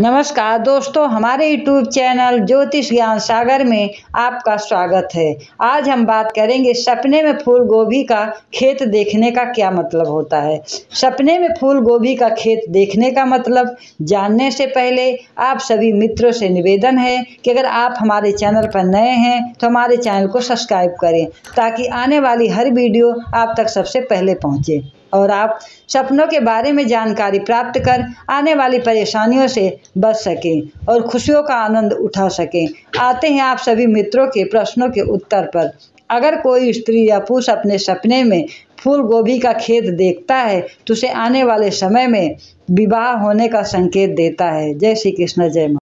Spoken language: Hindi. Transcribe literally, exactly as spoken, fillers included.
नमस्कार दोस्तों, हमारे यूट्यूब चैनल ज्योतिष ज्ञान सागर में आपका स्वागत है। आज हम बात करेंगे सपने में फूल गोभी का खेत देखने का क्या मतलब होता है। सपने में फूल गोभी का खेत देखने का मतलब जानने से पहले आप सभी मित्रों से निवेदन है कि अगर आप हमारे चैनल पर नए हैं तो हमारे चैनल को सब्सक्राइब करें ताकि आने वाली हर वीडियो आप तक सबसे पहले पहुँचे और आप सपनों के बारे में जानकारी प्राप्त कर आने वाली परेशानियों से बच सकें और खुशियों का आनंद उठा सकें। आते हैं आप सभी मित्रों के प्रश्नों के उत्तर पर। अगर कोई स्त्री या पुरुष अपने सपने में फूल गोभी का खेत देखता है तो उसे आने वाले समय में विवाह होने का संकेत देता है। जय श्री कृष्ण, जय मां।